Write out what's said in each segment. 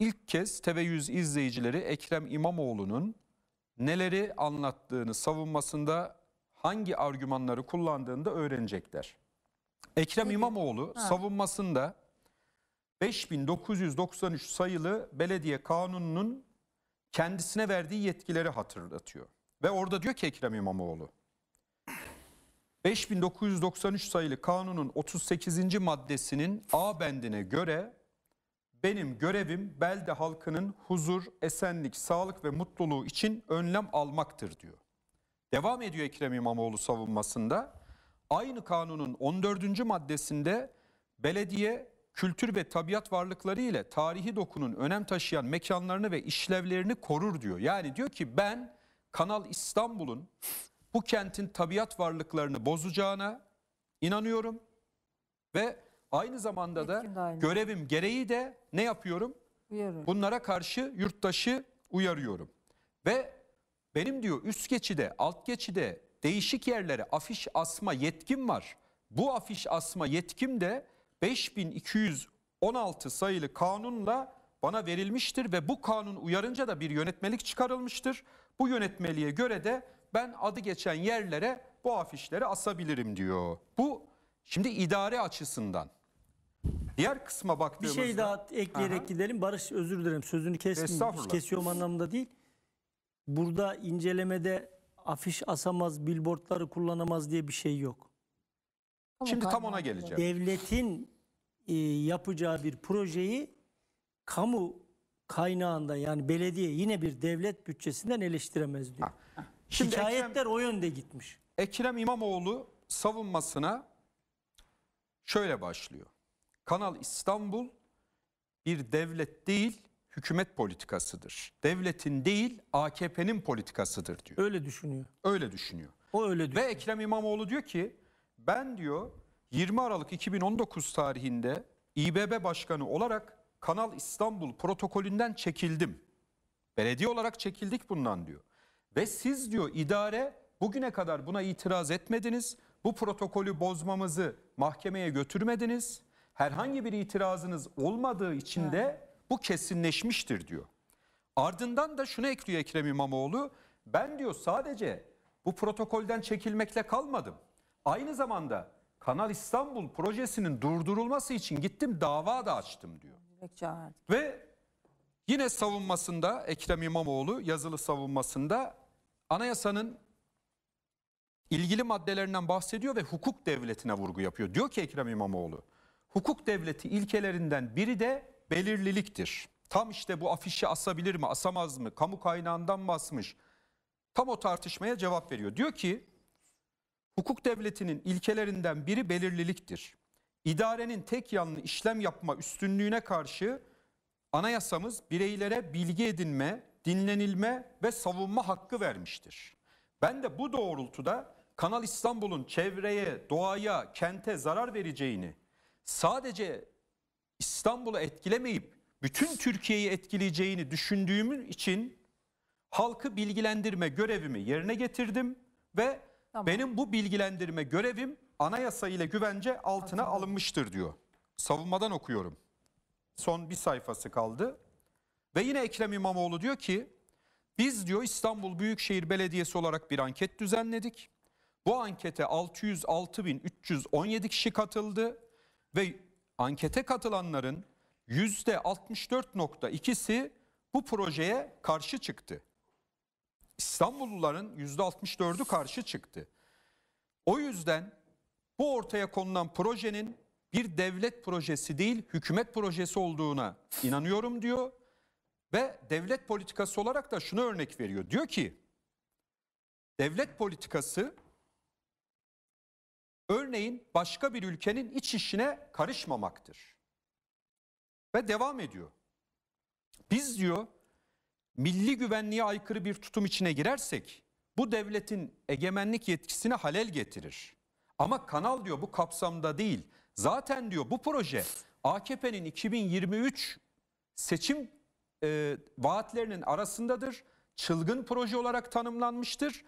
ilk kez TV100 izleyicileri Ekrem İmamoğlu'nun neleri anlattığını, savunmasında hangi argümanları kullandığını da öğrenecekler. Ekrem İmamoğlu savunmasında 5993 sayılı belediye kanununun kendisine verdiği yetkileri hatırlatıyor. Ve orada diyor ki Ekrem İmamoğlu, 5993 sayılı kanunun 38. maddesinin A bendine göre benim görevim belde halkının huzur, esenlik, sağlık ve mutluluğu için önlem almaktır diyor. Devam ediyor Ekrem İmamoğlu savunmasında. Aynı kanunun 14. maddesinde belediye kültür ve tabiat varlıkları ile tarihi dokunun önem taşıyan mekanlarını ve işlevlerini korur diyor. Yani diyor ki ben Kanal İstanbul'un bu kentin tabiat varlıklarını bozacağına inanıyorum ve aynı zamanda da görevim gereği de ne yapıyorum? Uyarıyorum. Bunlara karşı yurttaşı uyarıyorum. Ve benim diyor üst geçide, alt geçide değişik yerlere afiş asma yetkim var. Bu afiş asma yetkim de 5216 sayılı kanunla bana verilmiştir ve bu kanun uyarınca da bir yönetmelik çıkarılmıştır. Bu yönetmeliğe göre de ben adı geçen yerlere bu afişleri asabilirim diyor. Bu şimdi idare açısından. Diğer kısma baktığımızda... Bir şey daha ekleyerek gidelim. Barış, özür dilerim, sözünü kesiyorum anlamında değil. Burada incelemede afiş asamaz, billboardları kullanamaz diye bir şey yok. Şimdi tam ona geleceğim. Devletin yapacağı bir projeyi kamu kaynağında, yani belediye yine bir devlet bütçesinden eleştiremez diyor. Şimdi şikayetler o yönde gitmiş. Ekrem İmamoğlu savunmasına şöyle başlıyor. Kanal İstanbul bir devlet değil, hükümet politikasıdır. Devletin değil, AKP'nin politikasıdır diyor. Öyle düşünüyor. Öyle düşünüyor. O öyle düşünüyor. Ve Ekrem İmamoğlu diyor ki ben diyor 20 Aralık 2019 tarihinde İBB Başkanı olarak Kanal İstanbul protokolünden çekildim. Belediye olarak çekildik bundan diyor. Ve siz diyor idare bugüne kadar buna itiraz etmediniz. Bu protokolü bozmamızı mahkemeye götürmediniz. Herhangi bir itirazınız olmadığı için de bu kesinleşmiştir diyor. Ardından da şunu ekliyor Ekrem İmamoğlu. Ben diyor sadece bu protokolden çekilmekle kalmadım. Aynı zamanda Kanal İstanbul projesinin durdurulması için gittim, dava da açtım diyor. Ve yine savunmasında Ekrem İmamoğlu, yazılı savunmasında anayasanın ilgili maddelerinden bahsediyor ve hukuk devletine vurgu yapıyor. Diyor ki Ekrem İmamoğlu, hukuk devleti ilkelerinden biri de belirliliktir. Tam işte bu afişi asabilir mi, asamaz mı, kamu kaynağından basmış, tam o tartışmaya cevap veriyor. Diyor ki hukuk devletinin ilkelerinden biri belirliliktir. İdarenin tek yanlı işlem yapma üstünlüğüne karşı anayasamız bireylere bilgi edinme, dinlenilme ve savunma hakkı vermiştir. Ben de bu doğrultuda Kanal İstanbul'un çevreye, doğaya, kente zarar vereceğini sadece İstanbul'u etkilemeyip bütün Türkiye'yi etkileyeceğini düşündüğüm için halkı bilgilendirme görevimi yerine getirdim ve benim bu bilgilendirme görevim anayasa ile güvence altına alınmıştır diyor. Savunmadan okuyorum. Son bir sayfası kaldı. Ve yine Ekrem İmamoğlu diyor ki biz diyor İstanbul Büyükşehir Belediyesi olarak bir anket düzenledik. Bu ankete 606.317 kişi katıldı ve ankete katılanların %64.2'si bu projeye karşı çıktı. İstanbulluların %64'ü karşı çıktı. O yüzden bu ortaya konulan projenin bir devlet projesi değil, hükümet projesi olduğuna inanıyorum diyor. Ve devlet politikası olarak da şunu örnek veriyor. Diyor ki devlet politikası örneğin başka bir ülkenin iç işine karışmamaktır. Ve devam ediyor. Biz diyor milli güvenliğe aykırı bir tutum içine girersek bu devletin egemenlik yetkisine halel getirir. Ama kanal diyor bu kapsamda değil. Zaten diyor bu proje AKP'nin 2023 seçim vaatlerinin arasındadır. Çılgın proje olarak tanımlanmıştır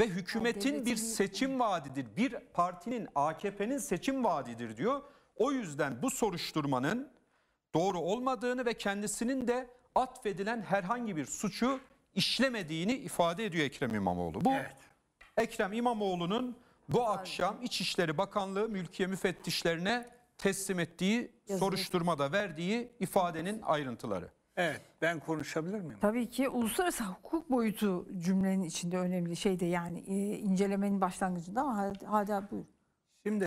ve hükümetin bir seçim vaadidir. Bir partinin, AKP'nin seçim vaadidir diyor. O yüzden bu soruşturmanın doğru olmadığını ve kendisinin de atfedilen herhangi bir suçu işlemediğini ifade ediyor Ekrem İmamoğlu. Bu evet. Ekrem İmamoğlu'nun bu akşam İçişleri Bakanlığı mülkiye müfettişlerine teslim ettiği soruşturmada verdiği ifadenin ayrıntıları. Evet, ben konuşabilir miyim? Tabii ki uluslararası hukuk boyutu cümlenin içinde önemli şeyde, yani incelemenin başlangıcında, ama hala buyur.